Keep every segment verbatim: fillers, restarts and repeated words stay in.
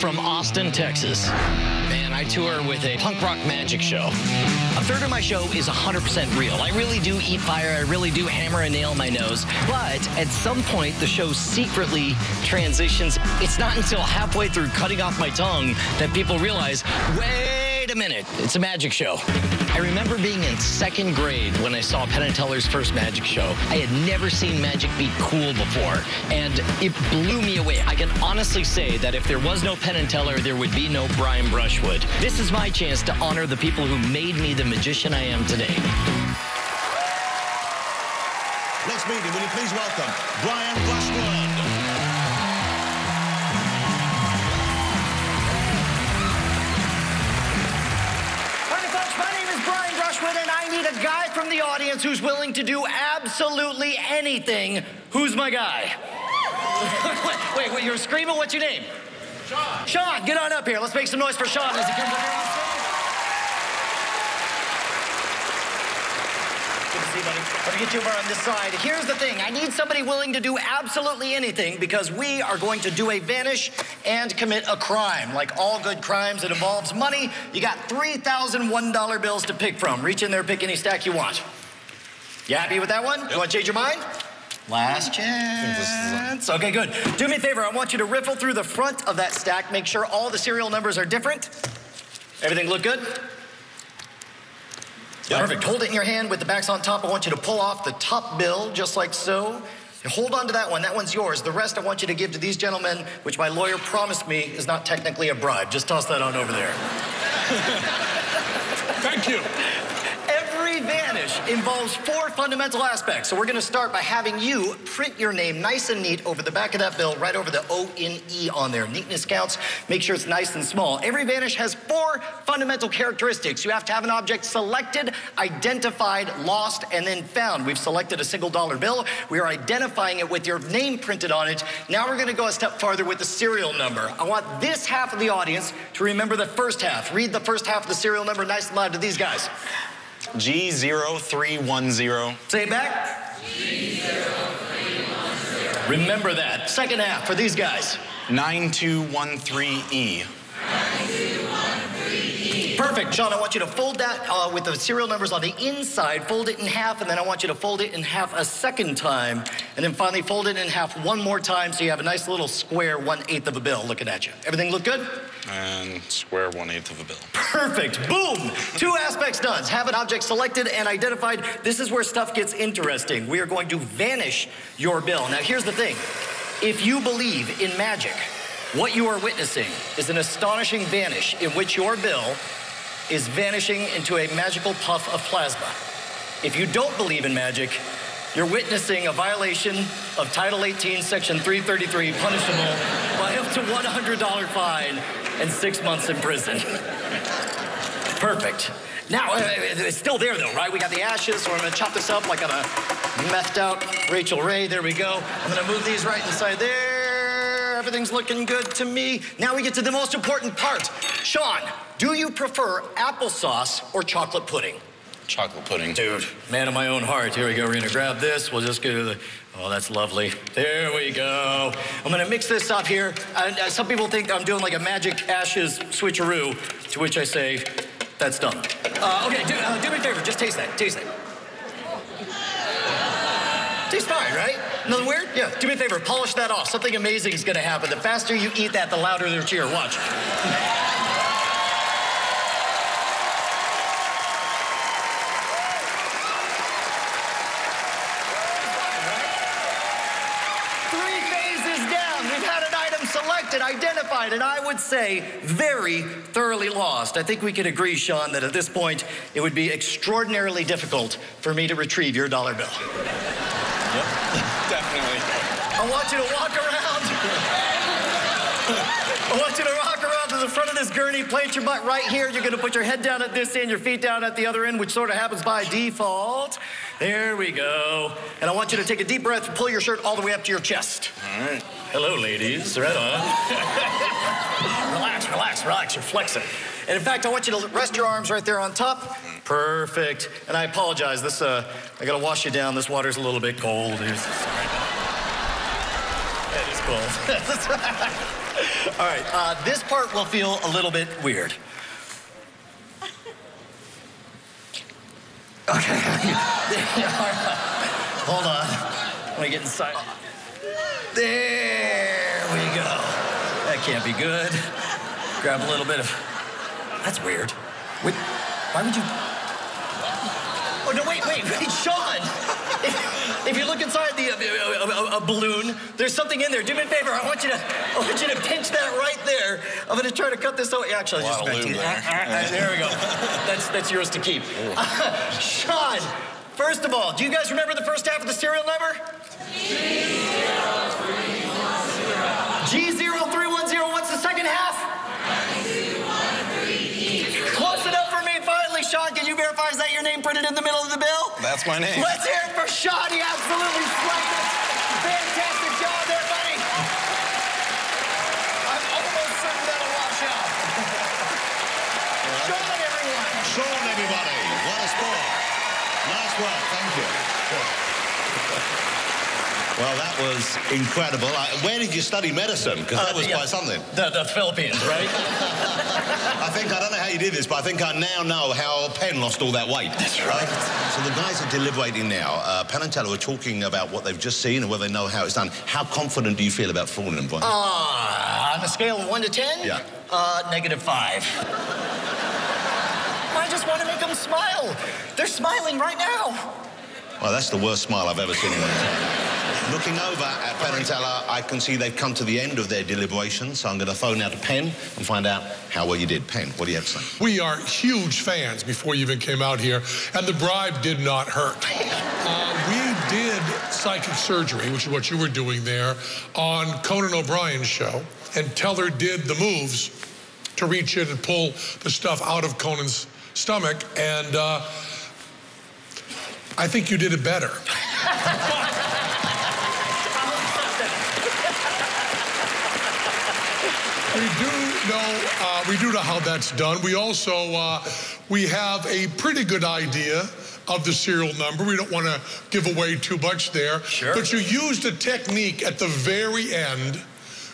from Austin, Texas. Man, I tour with a punk rock magic show. A third of my show is one hundred percent real. I really do eat fire. I really do hammer a nail in my nose. But at some point, the show secretly transitions. It's not until halfway through cutting off my tongue that people realize, wait a minute, it's a magic show. I remember being in second grade when I saw Penn and Teller's first magic show. I had never seen magic be cool before, and it blew me away. I can honestly say that if there was no Penn and Teller, there would be no Brian Brushwood. This is my chance to honor the people who made me the magician I am today. Next meeting, will you please welcome Brian Brushwood. And I need a guy from the audience who's willing to do absolutely anything. Who's my guy? wait, wait, wait, you're screaming. What's your name? Sean. Sean, get on up here. Let's make some noise for Sean as he comes up here on stage. Good to see you, buddy. Let me get you over on this side. Here's the thing. I need somebody willing to do absolutely anything because we are going to do a vanish and commit a crime. Like all good crimes, it involves money. You got three thousand one dollar bills to pick from. Reach in there, pick any stack you want. You happy with that one? Yep. You want to change your mind? Last chance. Okay, good. Do me a favor. I want you to riffle through the front of that stack. Make sure all the serial numbers are different. Everything look good? Yep. Perfect. Hold it in your hand with the backs on top. I want you to pull off the top bill, just like so. And hold on to that one. That one's yours. The rest I want you to give to these gentlemen, which my lawyer promised me is not technically a bribe. Just toss that on over there. Thank you. Every vanish involves four fundamental aspects. So we're going to start by having you print your name nice and neat over the back of that bill, right over the O N E on there. Neatness counts. Make sure it's nice and small. Every vanish has four fundamental characteristics. You have to have an object selected, identified, lost, and then found. We've selected a single dollar bill. We are identifying it with your name printed on it. Now we're going to go a step farther with the serial number. I want this half of the audience to remember the first half. Read the first half of the serial number nice and loud to these guys. G zero three one zero. Say it back. G zero three one zero. Remember that. Second half for these guys. nine two one three E. nine two one three E. Perfect. Sean, I want you to fold that uh, with the serial numbers on the inside. Fold it in half, and then I want you to fold it in half a second time. And then finally fold it in half one more time so you have a nice little square one-eighth of a bill looking at you. Everything look good? And square one-eighth of a bill. Perfect. Boom. Two aspects done. Have an object selected and identified. This is where stuff gets interesting. We are going to vanish your bill. Now, here's the thing. If you believe in magic, what you are witnessing is an astonishing vanish in which your bill is vanishing into a magical puff of plasma. If you don't believe in magic, you're witnessing a violation of Title eighteen, Section three thirty-three, punishable by up to one hundred dollar fine and six months in prison. Perfect. Now, it's still there, though, right? We got the ashes, so I'm going to chop this up like I'm a methed out Rachel Ray. There we go. I'm going to move these right inside there. Everything's looking good to me. Now we get to the most important part. Sean, do you prefer applesauce or chocolate pudding? Chocolate pudding. Dude, man of my own heart. Here we go. We're going to grab this. We'll just go to the... Oh, that's lovely. There we go. I'm going to mix this up here. And uh, some people think I'm doing like a magic ashes switcheroo, to which I say, that's dumb. Uh, okay, do, uh, do me a favor. Just taste that. Taste that. Tastes fine, right? Nothing weird? Yeah. Do me a favor. Polish that off. Something amazing is going to happen. The faster you eat that, the louder their cheer. Watch. Selected, identified, and I would say very thoroughly lost. I think we could agree, Sean, that at this point, it would be extraordinarily difficult for me to retrieve your dollar bill. Yep, definitely. I want you to walk around. I want you to walk around to the front of this gurney, plant your butt right here. You're going to put your head down at this end, your feet down at the other end, which sort of happens by default. There we go. And I want you to take a deep breath and pull your shirt all the way up to your chest. All right. Hello, ladies. Right on. Relax, relax, relax. You're flexing. And in fact, I want you to rest your arms right there on top. Perfect. And I apologize. This, uh, I gotta wash you down. This water's a little bit cold. Sorry. That is cold. All right, uh, this part will feel a little bit weird. Okay. Hold on. Let me get inside. There we go. That can't be good. Grab a little bit of... That's weird. Wait, why would you... Oh, no, wait, wait, wait, Sean! If, if you look inside the uh, uh, uh, balloon, there's something in there. Do me a favor, I want you to, I want you to pinch that right there. I'm gonna try to cut this out. Actually, I just back to you. There. Uh, uh, there we go. That's, that's yours to keep. Uh, Sean, first of all, do you guys remember the first half of the serial number? G zero three one zero. G zero three one zero, what's the second half? Sean, can you verify, is that your name printed in the middle of the bill? That's my name. Let's hear it for Sean. He absolutely swept it. Fantastic job there, buddy. I'm almost certain that'll wash out. Sean, everyone. Sean, everybody. What a score. Nice work. Thank you. Well, that was incredible. I, where did you study medicine? Because uh, that was yeah, quite something. The, the Philippines, right? I think, I don't know how you did this, but I think I now know how Penn lost all that weight. That's right. right. So the guys are deliberating now. Uh, Penn and Teller are talking about what they've just seen and whether they know how it's done. How confident do you feel about falling in, Brian? Ah, uh, on a scale of one to ten? Yeah. Uh, negative five. I just want to make them smile. They're smiling right now. Well, that's the worst smile I've ever seen in my life. Looking over at Penn and Teller, I can see they've come to the end of their deliberations, so I'm going to phone now to Penn and find out how well you did. Penn, what do you have to say? We are huge fans before you even came out here, and the bribe did not hurt. uh, we did psychic surgery, which is what you were doing there, on Conan O'Brien's show, and Teller did the moves to reach in and pull the stuff out of Conan's stomach, and uh, I think you did it better. We do know, uh, we do know how that's done. We also, uh, we have a pretty good idea of the serial number. We don't want to give away too much there. Sure. But you used a technique at the very end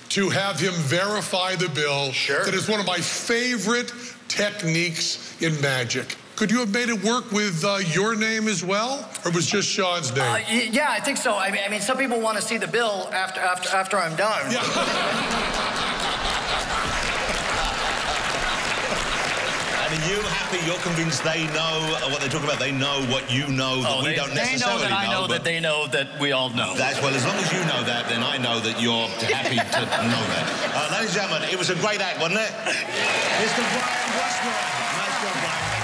to have him verify the bill. Sure. That is one of my favorite techniques in magic. Could you have made it work with uh, your name as well, or was just Sean's name? Uh, yeah, I think so. I mean, I mean, some people want to see the bill after after after I'm done. Yeah. Are you happy? You're convinced they know what they're talking about? They know what you know that oh, we they, don't necessarily know? They know that I know, know that they know that we all know. That's, well, as long as you know that, then I know that you're happy to know that. Uh, ladies and gentlemen, it was a great act, wasn't it? Yeah. Mister Brian Brushwood. Nice job, Brian.